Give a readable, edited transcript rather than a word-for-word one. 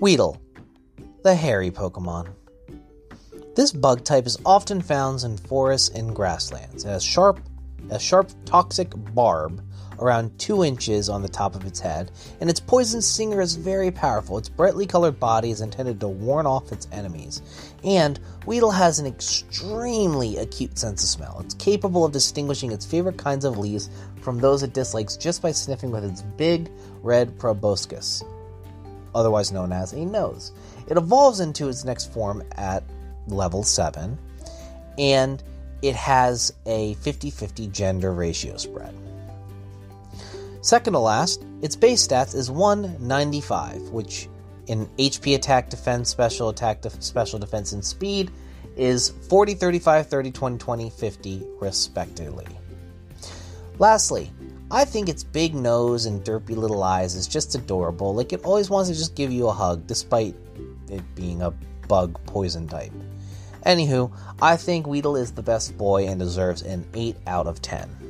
Weedle, the hairy Pokemon. This bug type is often found in forests and grasslands. It has a sharp toxic barb around 2 inches on the top of its head, and its poison stinger is very powerful. Its brightly colored body is intended to warn off its enemies, and Weedle has an extremely acute sense of smell. It's capable of distinguishing its favorite kinds of leaves from those it dislikes just by sniffing with its big red proboscis, otherwise known as a nose. It evolves into its next form at level 7, and it has a 50-50 gender ratio spread. Second to last, its base stats is 195, which in HP, attack, defense, special attack, special defense, and speed is 40, 35, 30, 20, 20, 50, respectively. Lastly, I think its big nose and derpy little eyes is just adorable. Like, it always wants to just give you a hug, despite it being a bug poison type. Anywho, I think Weedle is the best boy and deserves an 8 out of 10.